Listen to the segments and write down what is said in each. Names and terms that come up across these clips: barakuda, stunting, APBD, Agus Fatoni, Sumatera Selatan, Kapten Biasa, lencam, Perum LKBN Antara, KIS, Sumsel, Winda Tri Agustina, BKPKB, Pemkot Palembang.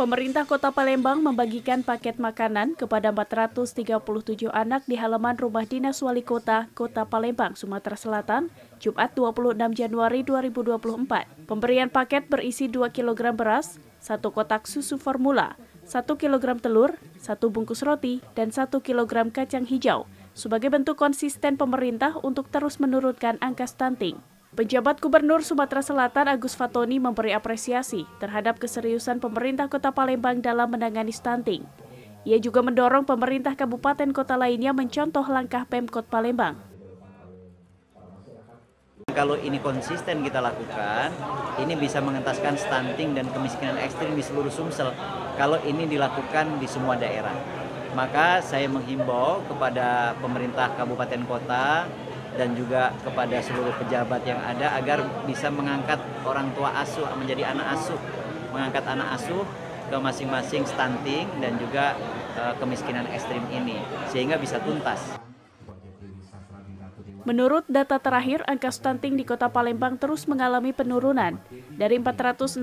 pemerintah Kota Palembang membagikan paket makanan kepada 437 anak di halaman Rumah Dinas Wali Kota, Kota Palembang, Sumatera Selatan, Jumat 26 Januari 2024. Pemberian paket berisi 2 kg beras, 1 kotak susu formula, 1 kg telur, 1 bungkus roti, dan 1 kg kacang hijau sebagai bentuk konsisten pemerintah untuk terus menurunkan angka stunting. Penjabat Gubernur Sumatera Selatan Agus Fatoni memberi apresiasi terhadap keseriusan pemerintah Kota Palembang dalam menangani stunting. Ia juga mendorong pemerintah kabupaten kota lainnya mencontoh langkah Pemkot Palembang. Kalau ini konsisten kita lakukan, ini bisa mengentaskan stunting dan kemiskinan ekstrim di seluruh Sumsel kalau ini dilakukan di semua daerah. Maka saya menghimbau kepada pemerintah kabupaten kota dan juga kepada seluruh pejabat yang ada agar bisa mengangkat orang tua asuh menjadi anak asuh, mengangkat anak asuh ke masing-masing stunting dan juga kemiskinan ekstrim ini sehingga bisa tuntas. Menurut data terakhir, angka stunting di Kota Palembang terus mengalami penurunan dari 467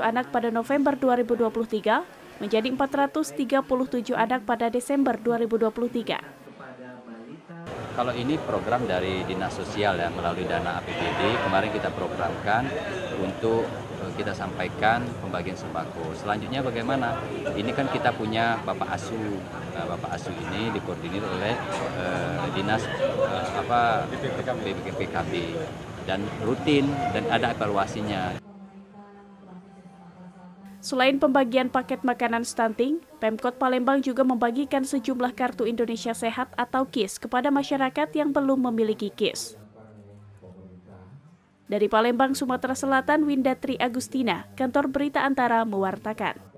anak pada November 2023 menjadi 437 anak pada Desember 2023. Kalau ini program dari Dinas Sosial ya, melalui dana APBD, kemarin kita programkan untuk kita sampaikan pembagian sembako. Selanjutnya bagaimana? Ini kan kita punya Bapak Asuh. Nah, Bapak Asuh ini dikoordinir oleh Dinas BKPKB dan rutin dan ada evaluasinya. Selain pembagian paket makanan stunting, Pemkot Palembang juga membagikan sejumlah kartu Indonesia Sehat atau KIS kepada masyarakat yang belum memiliki KIS. Dari Palembang, Sumatera Selatan, Winda Tri Agustina, Kantor Berita Antara mewartakan.